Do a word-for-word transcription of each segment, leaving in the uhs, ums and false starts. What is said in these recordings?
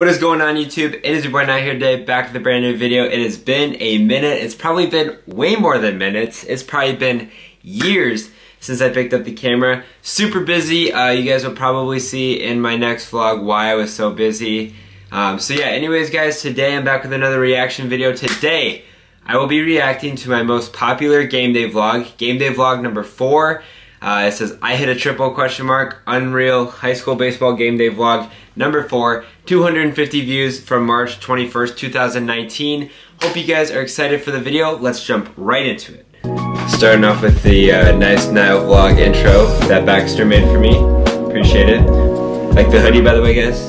What is going on, YouTube? It is your boy Nile here today, back with a brand new video. It has been a minute. It's probably been way more than minutes. It's probably been years since I picked up the camera. Super busy. Uh, you guys will probably see in my next vlog why I was so busy. Um, so yeah, anyways guys, today I'm back with another reaction video. Today, I will be reacting to my most popular game day vlog, game day vlog number four. Uh, it says, I hit a triple question mark, Unreal High School Baseball Game Day Vlog, number four, two hundred fifty views from March twenty-first, two thousand nineteen. Hope you guys are excited for the video. Let's jump right into it. Starting off with the uh, nice Nile vlog intro that Baxter made for me. Appreciate it. Like the hoodie, by the way, guys.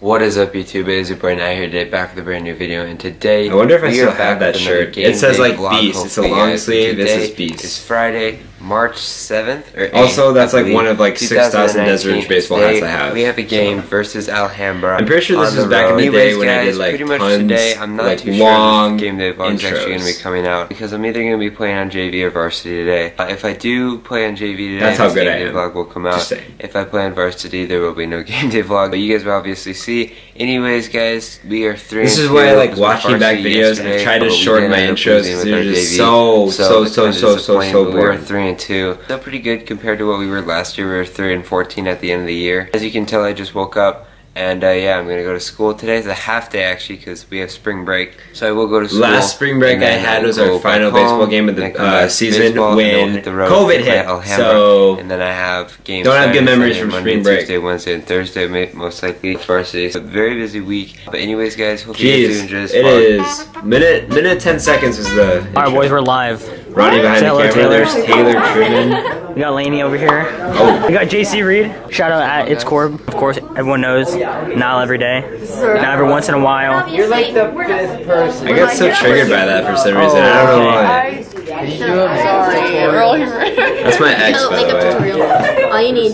What is up, YouTube? It is your boy Nile here today, back with a brand new video, and today I wonder if I still have that shirt. It says like Beast. It's a long sleeve. This is Beast. It's Friday, March seventh or eighth. Also, that's like one of like six thousand Desert baseball hats I have. We have a game versus Alhambra. I'm pretty sure this was back in the day when I did like puns. I'm not too sure if this game day vlog is actually going to be coming out because I'm either going to be playing on J V or varsity today. Uh, if I do play on J V today, that's how good I am. This game day vlog will come out. If I play on varsity, there will be no game day vlog, but you guys will obviously see. Anyways, guys, we are three. This is why I like watching back videos and I try to shorten my intros. They're just so, so, so, so, so, so boring. We were three and two. Still pretty good compared to what we were last year. We were three and fourteen at the end of the year. As you can tell, I just woke up, and uh, yeah, I'm gonna go to school today. It's a half day actually because we have spring break, so I will go to school. Last spring break I had was our final baseball game of the uh, season when COVID hit. So and then I have games. Don't have good memories from spring break. Tuesday, Wednesday, and Thursday most likely varsity. So very busy week. But anyways, guys, hope you guys do enjoy this. It is minute minute ten seconds is the. All right, boys, we're live. Ronnie behind the camera. There's Taylor Truman. We got Lainey over here. Oh. We got J C Reed. Shout out at It's Corb. Of course, everyone knows. Not every day. Not every once in a while. You're like the fifth person. I got so triggered by that for some reason. Oh, I don't know why. That's my ex, by the way. All you need.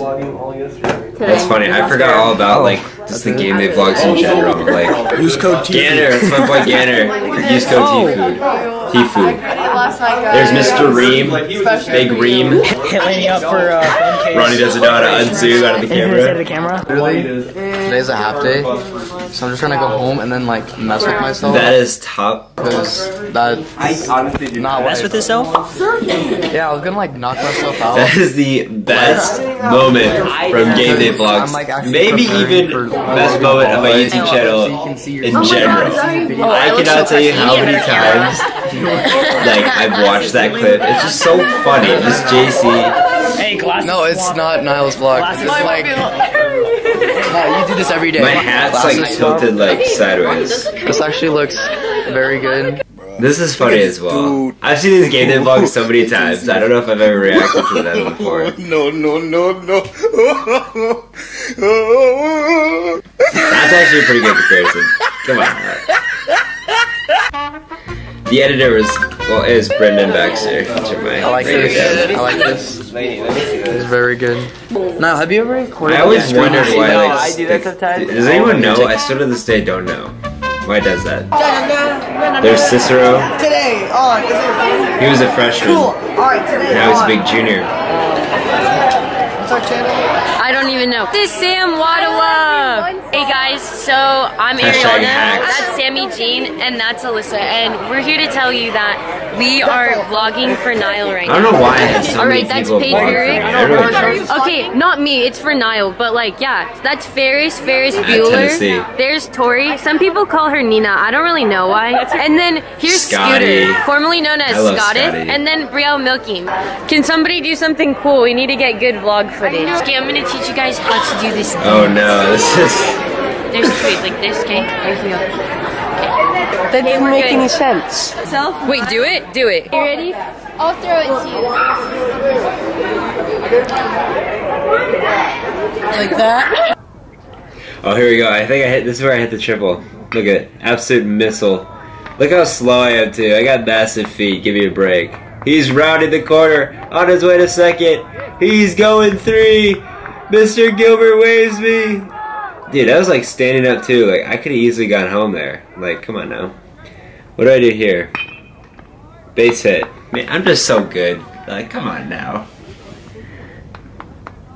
That's funny. I forgot all about like just the game day vlogs in general. Like use code Ganner. It's my boy Ganner. Use code T food. T food. There's Mister Reem. Big Reem. Hit Lainey up for. Uh, Ronnie doesn't know how to unzoom out of the camera. Of the camera. Today's a half day, so I'm just trying to go home and then like mess with myself. That is top. Because that I honestly do not mess with yourself. Yeah, I was gonna like knock myself out. That is the best moment from game day vlogs, like maybe even for, uh, best moment of my YouTube channel in oh general. God, oh, I cannot so tell you how many times like I've watched that clip. It's just so funny. Just J C. Hey, glasses. No, it's not Nile's vlog. It's like no, you do this every day. My hat's like tilted like sideways. This actually looks very good. This is funny as well. I've seen these game day vlogs so many times. I don't know if I've ever reacted to them before. No, no, no, no. That's actually a pretty good comparison. Come on. The editor was, well, is Brendan Baxter. My I like this. I like this. It's very good. Now, have you ever recorded? I always wondered why. Like, I do that sometimes. Does anyone know? I still to this day don't know. Why does that? There's Cicero. Today on. He was a freshman. Cool. All right, today now he's a big junior. What's our channel? I don't even know. This is Sam Wadawala. Hey guys, so I'm Ariana. That's Sammy Jean, and that's Alyssa, and we're here to tell you that we are vlogging for Nile right now. I don't know why. So all right, that's Patrick. Okay, not me. It's for Nile, but like, yeah, that's Ferris, Ferris Bueller. There's Tori. Some people call her Nina. I don't really know why. And then here's Scotty. Scooter, formerly known as Scotty. And then Brielle Milking. Can somebody do something cool? We need to get good vlog footage. Okay, I'm gonna teach you guys how to do this. Oh no, this is. There's tweets like this, okay? Right here. Okay. That didn't make any sense. Wait, do it? Do it. You ready? I'll throw it to you. Like that? Oh, here we go. I think I hit, this is where I hit the triple. Look at it. Absolute missile. Look how slow I am, too. I got massive feet. Give me a break. He's rounded the corner. On his way to second. He's going three. Mister Gilbert waves me. Dude, I was like standing up too. Like I could have easily gone home there. Like, come on now. What do I do here? Base hit. Man, I'm just so good. Like, come on now.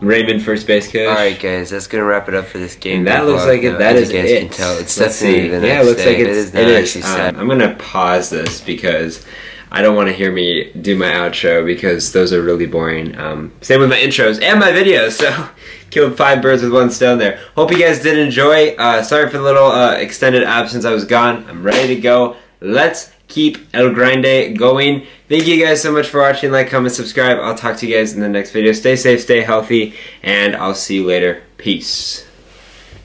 Raymond first base coach. All right, guys, that's gonna wrap it up for this game. And that looks like it. That is it. As you guys can tell, it's definitely the next day. Yeah, it looks like it's, it is. Um, I'm gonna pause this because I don't want to hear me do my outro because those are really boring. Um, same with my intros and my videos, so killed five birds with one stone there. Hope you guys did enjoy. Uh, sorry for the little uh, extended absence. I was gone. I'm ready to go. Let's keep El Grande going. Thank you guys so much for watching. Like, comment, subscribe. I'll talk to you guys in the next video. Stay safe, stay healthy, and I'll see you later. Peace.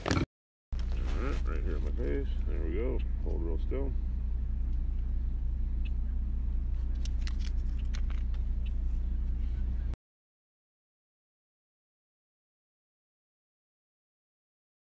All right, right here in my face. There we go. Hold real still.